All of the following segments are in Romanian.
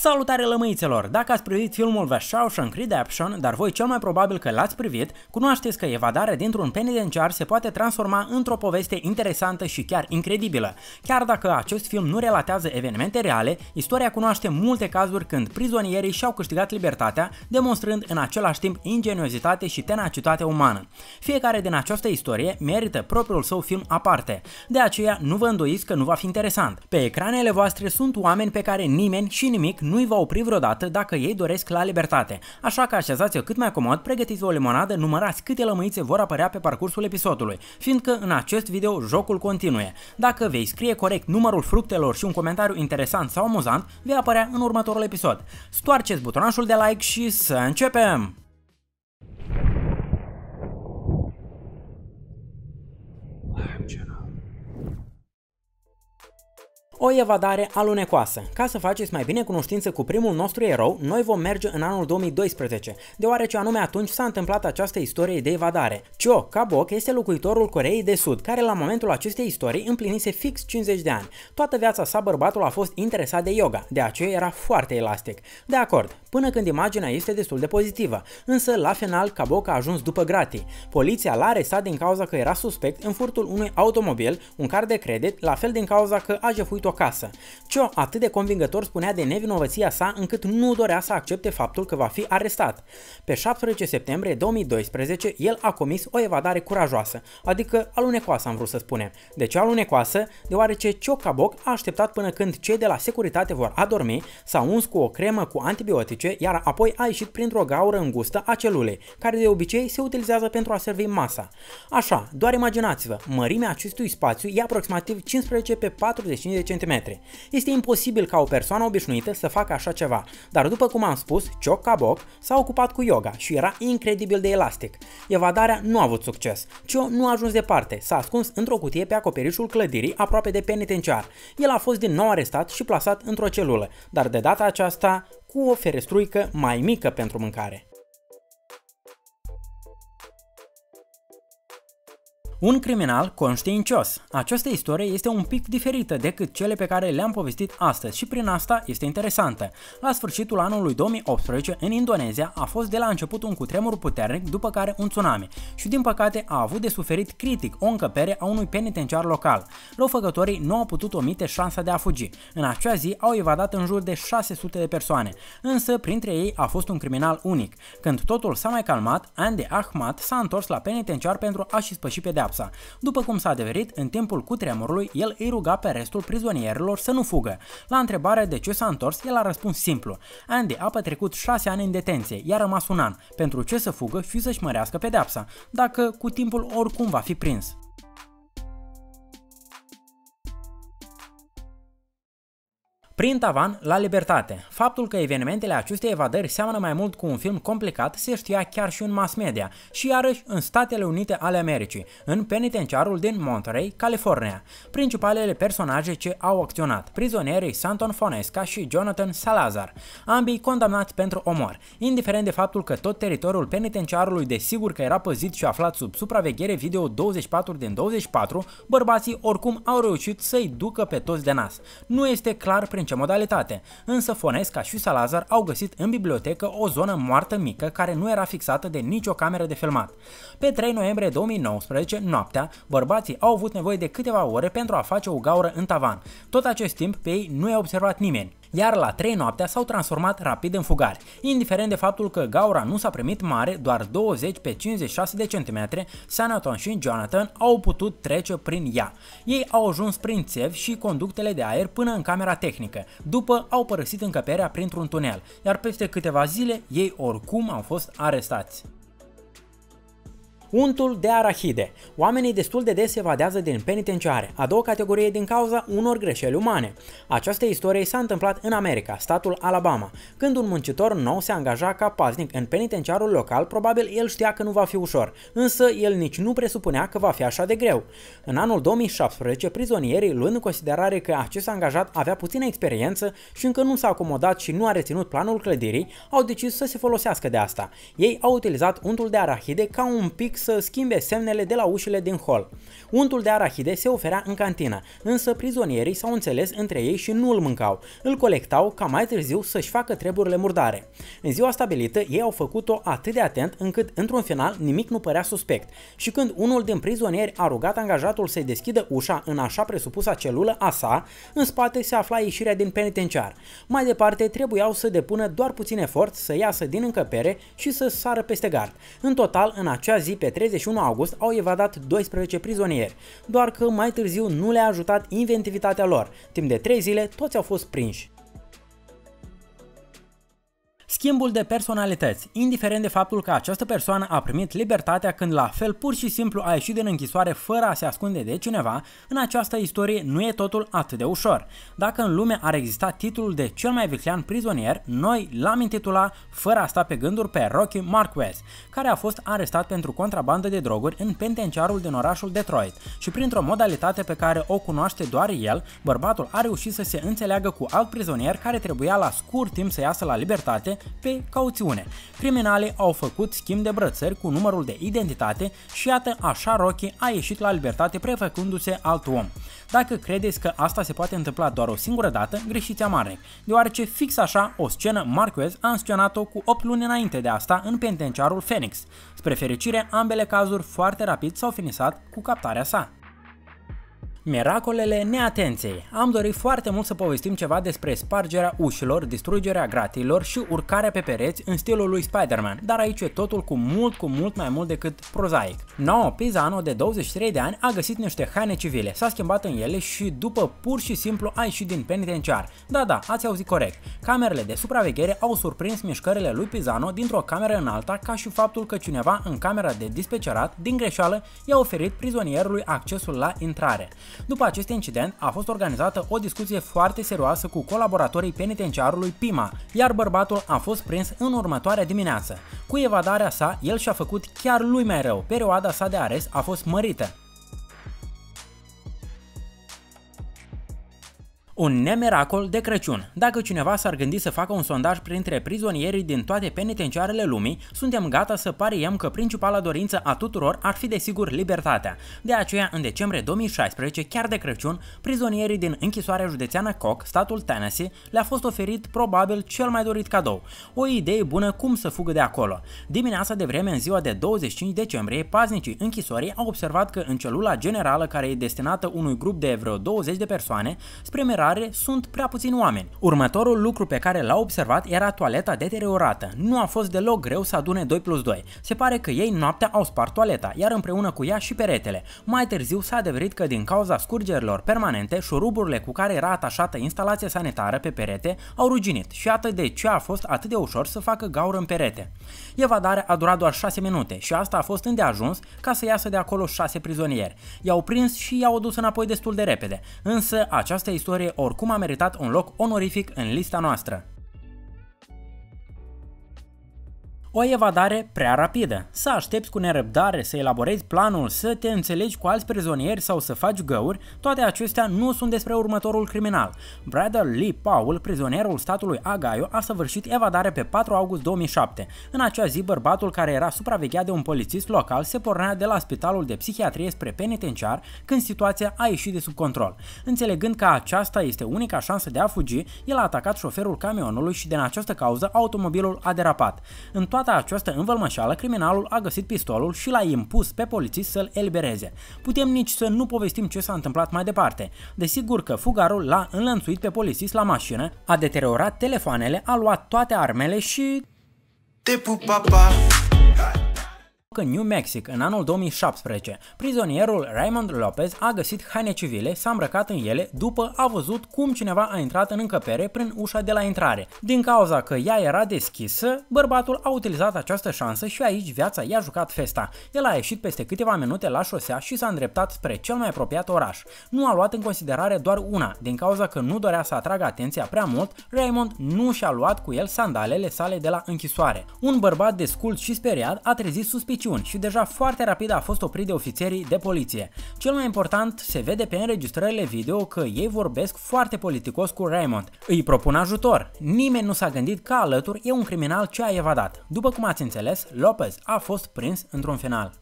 Salutare lămâițelor! Dacă ați privit filmul The Shawshank Redemption, dar voi cel mai probabil că l-ați privit, cunoașteți că evadarea dintr-un penitenciar se poate transforma într-o poveste interesantă și chiar incredibilă. Chiar dacă acest film nu relatează evenimente reale, istoria cunoaște multe cazuri când prizonierii și-au câștigat libertatea, demonstrând în același timp ingeniozitate și tenacitate umană. Fiecare din această istorie merită propriul său film aparte, de aceea nu vă îndoiți că nu va fi interesant. Pe ecranele voastre sunt oameni pe care nimeni și nimic nu-i va opri vreodată dacă ei doresc la libertate, așa că așezați-o cât mai comod, pregătiți o limonadă, numărați câte lămâițe vor apărea pe parcursul episodului, fiindcă în acest video jocul continuă. Dacă vei scrie corect numărul fructelor și un comentariu interesant sau amuzant, vei apărea în următorul episod. Stoarceți butonașul de like și să începem! O evadare alunecoasă. Ca să faceți mai bine cunoștință cu primul nostru erou, noi vom merge în anul 2012, deoarece anume atunci s-a întâmplat această istorie de evadare. Cho Kabok este locuitorul Coreei de Sud, care la momentul acestei istorii împlinise fix 50 de ani. Toată viața sa bărbatul a fost interesat de yoga, de aceea era foarte elastic. De acord, până când imaginea este destul de pozitivă, însă la final Kabok a ajuns după gratii. Poliția l-a arestat din cauza că era suspect în furtul unui automobil, un card de credit, la fel din cauza că a jefuit o casă. Cho atât de convingător spunea de nevinovăția sa încât nu dorea să accepte faptul că va fi arestat. Pe 17 septembrie 2012 el a comis o evadare curajoasă, adică alunecoasă am vrut să spunem. De ce alunecoasă? Deoarece Cho Kabok a așteptat până când cei de la securitate vor adormi, s-a uns cu o cremă cu antibiotice, iar apoi a ieșit printr-o gaură îngustă a celulei, care de obicei se utilizează pentru a servi masa. Așa, doar imaginați-vă, mărimea acestui spațiu e aproximativ 15 pe 45 de centimetri. Este imposibil ca o persoană obișnuită să facă așa ceva, dar după cum am spus, Cho Kabok s-a ocupat cu yoga și era incredibil de elastic. Evadarea nu a avut succes. Cho nu a ajuns departe, s-a ascuns într-o cutie pe acoperișul clădirii aproape de penitenciar. El a fost din nou arestat și plasat într-o celulă, dar de data aceasta cu o ferestruică mai mică pentru mâncare. Un criminal conștiincios. Această istorie este un pic diferită decât cele pe care le-am povestit astăzi și prin asta este interesantă. La sfârșitul anului 2018, în Indonezia, a fost de la început un cutremur puternic, după care un tsunami și din păcate a avut de suferit critic o încăpere a unui penitenciar local. Răufăcătorii nu au putut omite șansa de a fugi. În acea zi au evadat în jur de 600 de persoane, însă printre ei a fost un criminal unic. Când totul s-a mai calmat, Andy Ahmad s-a întors la penitenciar pentru a-și spăși pedeapsa. După cum s-a adeverit, în timpul cutremurului, el îi ruga pe restul prizonierilor să nu fugă. La întrebarea de ce s-a întors, el a răspuns simplu. Andy a petrecut 6 ani în detenție, i-a rămas un an. Pentru ce să fugă și să-și mărească pedeapsa, dacă cu timpul oricum va fi prins. Prin tavan la libertate. Faptul că evenimentele acestei evadări seamănă mai mult cu un film complicat se știa chiar și în mass media și iarăși în Statele Unite ale Americii, în penitenciarul din Monterey, California. Principalele personaje ce au acționat, prizonierii Santon Fonesca și Jonathan Salazar, ambii condamnați pentru omor. Indiferent de faptul că tot teritoriul penitenciarului desigur că era păzit și aflat sub supraveghere video 24 din 24, bărbații oricum au reușit să-i ducă pe toți de nas. Nu este clar prin ce modalitate, însă Fonesca și Salazar au găsit în bibliotecă o zonă moartă mică care nu era fixată de nicio cameră de filmat. Pe 3 noiembrie 2019, noaptea, bărbații au avut nevoie de câteva ore pentru a face o gaură în tavan. Tot acest timp pe ei nu i-a observat nimeni, iar la 3 noaptea s-au transformat rapid în fugari. Indiferent de faptul că gaura nu s-a primit mare, doar 20 pe 56 de centimetre, Santon și Jonathan au putut trece prin ea. Ei au ajuns prin țevi și conductele de aer până în camera tehnică, după au părăsit încăperea printr-un tunel, iar peste câteva zile ei oricum au fost arestați. Untul de arahide. Oamenii destul de des evadează din penitenciare, a doua categorie din cauza unor greșeli umane. Această istorie s-a întâmplat în America, statul Alabama. Când un muncitor nou se angaja ca paznic în penitenciarul local, probabil el știa că nu va fi ușor, însă el nici nu presupunea că va fi așa de greu. În anul 2017, prizonierii, luând în considerare că acest angajat avea puțină experiență și încă nu s-a acomodat și nu a reținut planul clădirii, au decis să se folosească de asta. Ei au utilizat untul de arahide ca un pic să schimbe semnele de la ușile din hol. Untul de arahide se oferea în cantină, însă prizonierii s-au înțeles între ei și nu îl mâncau, îl colectau ca mai târziu să-și facă treburile murdare. În ziua stabilită ei au făcut-o atât de atent încât într-un final nimic nu părea suspect și când unul din prizonieri a rugat angajatul să-i deschidă ușa în așa presupusa celulă a sa, în spate se afla ieșirea din penitenciar. Mai departe trebuiau să depună doar puțin efort să iasă din încăpere și să sară peste gard. În total, în acea zi, pe 31 august, au evadat 12 prizonieri, doar că mai târziu nu le-a ajutat inventivitatea lor. Timp de 3 zile, toți au fost prinși. Schimbul de personalități, indiferent de faptul că această persoană a primit libertatea când la fel pur și simplu a ieșit din închisoare fără a se ascunde de cineva, în această istorie nu e totul atât de ușor. Dacă în lume ar exista titlul de cel mai viclean prizonier, noi l-am intitulat fără a sta pe gânduri pe Rocky Marquez, care a fost arestat pentru contrabandă de droguri în penitenciarul din orașul Detroit și printr-o modalitate pe care o cunoaște doar el, bărbatul a reușit să se înțeleagă cu alt prizonier care trebuia la scurt timp să iasă la libertate pe cauțiune. Criminalii au făcut schimb de brățări cu numărul de identitate și iată așa Rocky a ieșit la libertate prefăcându-se alt om. Dacă credeți că asta se poate întâmpla doar o singură dată, greșiți amarnic, deoarece fix așa o scenă Marquez a înscenat-o cu 8 luni înainte de asta în penitenciarul Phoenix. Spre fericire, ambele cazuri foarte rapid s-au finisat cu captarea sa. Miracolele neatenției. Am dorit foarte mult să povestim ceva despre spargerea ușilor, distrugerea gratiilor și urcarea pe pereți în stilul lui Spider-Man, dar aici e totul cu mult mai mult decât prozaic. No Pizano, de 23 de ani, a găsit niște haine civile, s-a schimbat în ele și după pur și simplu a ieșit din penitenciar. Da, ați auzit corect. Camerele de supraveghere au surprins mișcările lui Pizano dintr-o cameră în alta, ca și faptul că cineva în camera de dispecerat, din greșeală, i-a oferit prizonierului accesul la intrare. După acest incident a fost organizată o discuție foarte serioasă cu colaboratorii penitenciarului Pima, iar bărbatul a fost prins în următoarea dimineață. Cu evadarea sa, el și-a făcut chiar lui mai rău, perioada sa de arest a fost mărită. Un nemiracol de Crăciun. Dacă cineva s-ar gândi să facă un sondaj printre prizonierii din toate penitenciarele lumii, suntem gata să pariem că principala dorință a tuturor ar fi desigur libertatea. De aceea, în decembrie 2016, chiar de Crăciun, prizonierii din închisoarea județeană Cook, statul Tennessee, le-a fost oferit probabil cel mai dorit cadou. O idee bună cum să fugă de acolo. Dimineața de vreme, în ziua de 25 decembrie, paznicii închisorii au observat că în celula generală, care e destinată unui grup de vreo 20 de persoane, spre sunt prea puțini oameni. Următorul lucru pe care l-au observat era toaleta deteriorată. Nu a fost deloc greu să adune 2+2. Se pare că ei noaptea au spart toaleta, iar împreună cu ea și peretele. Mai târziu s-a adeverit că din cauza scurgerilor permanente, șuruburile cu care era atașată instalația sanitară pe perete au ruginit și iată de ce a fost atât de ușor să facă gaură în perete. Evadarea a durat doar 6 minute și asta a fost îndeajuns ca să iasă de acolo 6 prizonieri. I-au prins și i-au dus înapoi destul de repede, însă această istorie oricum a meritat un loc onorific în lista noastră. O evadare prea rapidă. Să aștepți cu nerăbdare, să elaborezi planul, să te înțelegi cu alți prizonieri sau să faci găuri, toate acestea nu sunt despre următorul criminal. Bradley Lee Powell, prizonierul statului Ohio, a săvârșit evadare pe 4 august 2007. În acea zi, bărbatul care era supravegheat de un polițist local se pornea de la spitalul de psihiatrie spre penitenciar când situația a ieșit de sub control. Înțelegând că aceasta este unica șansă de a fugi, el a atacat șoferul camionului și din această cauză automobilul a derapat. În toată această învălmășeală, criminalul a găsit pistolul și l-a impus pe polițist să-l elibereze. Putem nici să nu povestim ce s-a întâmplat mai departe. Desigur că fugarul l-a înlănțuit pe polițist la mașină, a deteriorat telefoanele, a luat toate armele și... Te pup, papa! În New Mexico, în anul 2017, prizonierul Raymond Lopez a găsit haine civile, s-a îmbrăcat în ele, după a văzut cum cineva a intrat în încăpere prin ușa de la intrare. Din cauza că ea era deschisă, bărbatul a utilizat această șansă și aici viața i-a jucat festa. El a ieșit peste câteva minute la șosea și s-a îndreptat spre cel mai apropiat oraș. Nu a luat în considerare doar una, din cauza că nu dorea să atragă atenția prea mult, Raymond nu și-a luat cu el sandalele sale de la închisoare. Un bărbat descult și speriat a trezit suspiciunea și deja foarte rapid a fost oprit de ofițerii de poliție. Cel mai important, se vede pe înregistrările video că ei vorbesc foarte politicos cu Raymond. Îi propun ajutor. Nimeni nu s-a gândit că alături e un criminal ce a evadat. După cum ați înțeles, Lopez a fost prins într-un final.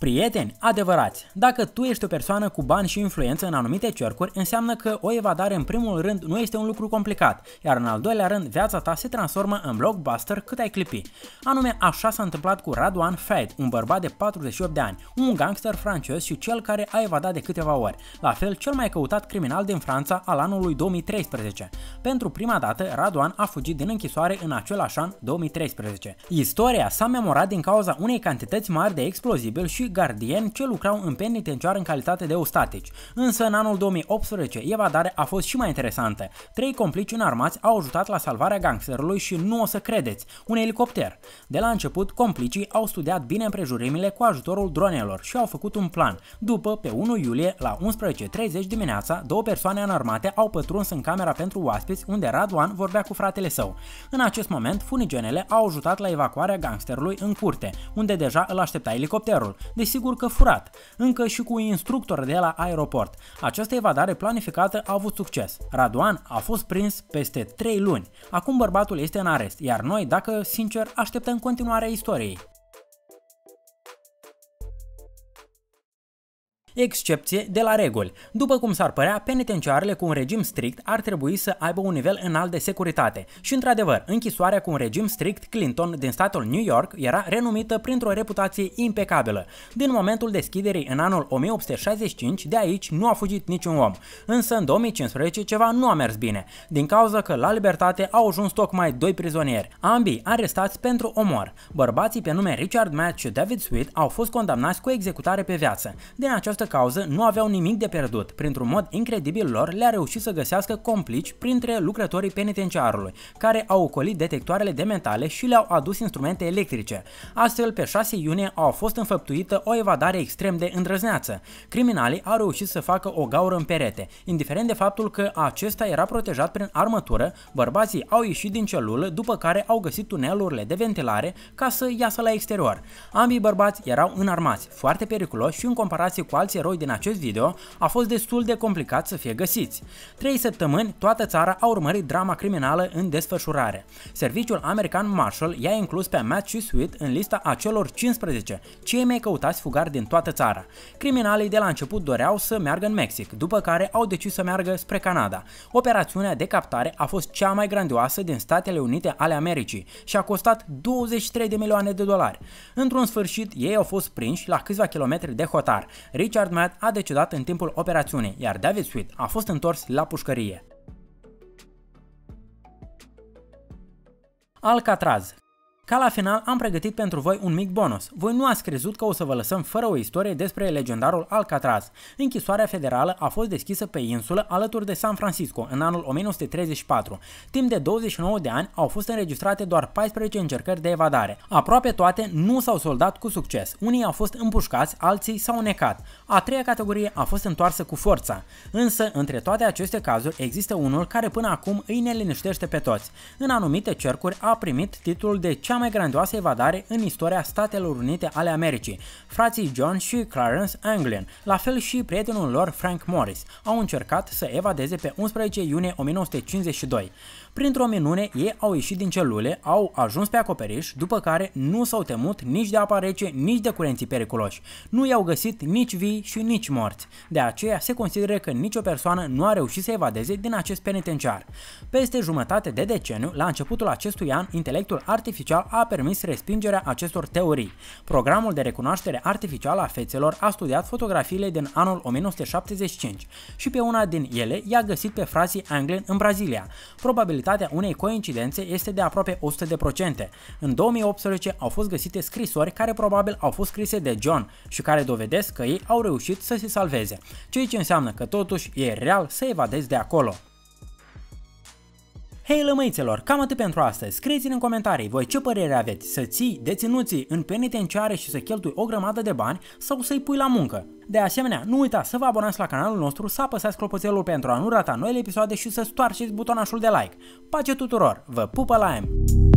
Prieteni adevărați, dacă tu ești o persoană cu bani și influență în anumite cercuri, înseamnă că o evadare în primul rând nu este un lucru complicat, iar în al doilea rând viața ta se transformă în blockbuster cât ai clipi. Anume așa s-a întâmplat cu Redoine Faïd, un bărbat de 48 de ani, un gangster francez și cel care a evadat de câteva ori, la fel cel mai căutat criminal din Franța al anului 2013. Pentru prima dată Redoine a fugit din închisoare în același an 2013. Istoria s-a memorat din cauza unei cantități mari de explozibili și gardieni ce lucrau în penitenciar în calitate de ostatici. Însă în anul 2018 evadarea a fost și mai interesantă. Trei complici înarmați au ajutat la salvarea gangsterului și nu o să credeți, un elicopter. De la început, complicii au studiat bine împrejurimile cu ajutorul dronelor și au făcut un plan. După, pe 1 iulie, la 11:30 dimineața, două persoane înarmate au pătruns în camera pentru oaspeți unde Redoine vorbea cu fratele său. În acest moment, funigenele au ajutat la evacuarea gangsterului în curte, unde deja îl aștepta elicopterul. Desigur că furat, încă și cu instructor de la aeroport. Această evadare planificată a avut succes. Redoine a fost prins peste 3 luni. Acum bărbatul este în arest, iar noi, dacă sincer, așteptăm continuarea istoriei. Excepție de la reguli. După cum s-ar părea, penitenciarele cu un regim strict ar trebui să aibă un nivel înalt de securitate. Și într-adevăr, închisoarea cu un regim strict Clinton din statul New York era renumită printr-o reputație impecabilă. Din momentul deschiderii în anul 1865, de aici nu a fugit niciun om. Însă în 2015 ceva nu a mers bine, din cauza că la libertate au ajuns tocmai doi prizonieri, ambii arestați pentru omor. Bărbații pe nume Richard Matt și David Sweat au fost condamnați cu executare pe viață. Din această cauză nu aveau nimic de pierdut, printr-un mod incredibil lor le-a reușit să găsească complici printre lucrătorii penitenciarului, care au ocolit detectoarele de metale și le-au adus instrumente electrice. Astfel, pe 6 iunie a fost înfăptuită o evadare extrem de îndrăzneață. Criminalii au reușit să facă o gaură în perete. Indiferent de faptul că acesta era protejat prin armătură, bărbații au ieșit din celulă, după care au găsit tunelurile de ventilare ca să iasă la exterior. Ambii bărbați erau înarmați, foarte periculoși și în comparație cu alții eroi din acest video, a fost destul de complicat să fie găsiți. 3 săptămâni, toată țara a urmărit drama criminală în desfășurare. Serviciul american Marshall i-a inclus pe Matt și Sweat în lista acelor 15 cei mai căutați fugari din toată țara. Criminalii de la început doreau să meargă în Mexic, după care au decis să meargă spre Canada. Operațiunea de captare a fost cea mai grandioasă din Statele Unite ale Americii și a costat 23 de milioane de dolari. Într-un sfârșit, ei au fost prinși la câțiva kilometri de hotar. Richard Matt a decedat în timpul operațiunii, iar David Sweat a fost întors la pușcărie. Alcatraz. Ca la final am pregătit pentru voi un mic bonus. Voi nu ați crezut că o să vă lăsăm fără o istorie despre legendarul Alcatraz. Închisoarea federală a fost deschisă pe insulă alături de San Francisco în anul 1934. Timp de 29 de ani au fost înregistrate doar 14 încercări de evadare. Aproape toate nu s-au soldat cu succes. Unii au fost împușcați, alții s-au necat. A treia categorie a fost întoarsă cu forța. Însă, între toate aceste cazuri există unul care până acum îi neliniștește pe toți. În anumite cercuri a primit titlul de cea mai grandioasă evadare în istoria Statelor Unite ale Americii. Frații John și Clarence Anglin, la fel și prietenul lor Frank Morris, au încercat să evadeze pe 11 iunie 1952. Printr-o minune, ei au ieșit din celule, au ajuns pe acoperiș, după care nu s-au temut nici de apa rece, nici de curenții periculoși. Nu i-au găsit nici vii și nici morți. De aceea se consideră că nicio persoană nu a reușit să evadeze din acest penitenciar. Peste jumătate de deceniu, la începutul acestui an, intelectul artificial a permis respingerea acestor teorii. Programul de recunoaștere artificială a fețelor a studiat fotografiile din anul 1975 și pe una din ele i-a găsit pe frații Anglin în Brazilia. Probabilitatea unei coincidențe este de aproape 100%. În 2018 au fost găsite scrisori care probabil au fost scrise de John și care dovedesc că ei au reușit să se salveze, ceea ce înseamnă că totuși e real să evadezi de acolo. Hei lămâițelor, cam atât pentru astăzi. Scrieți-ne în comentarii voi ce părere aveți, să ții deținuții în penitenciare și să cheltui o grămadă de bani sau să-i pui la muncă. De asemenea, nu uitați să vă abonați la canalul nostru, să apăsați clopoțelul pentru a nu rata noile episoade și să stoarceți butonașul de like. Pace tuturor, vă pupă la M!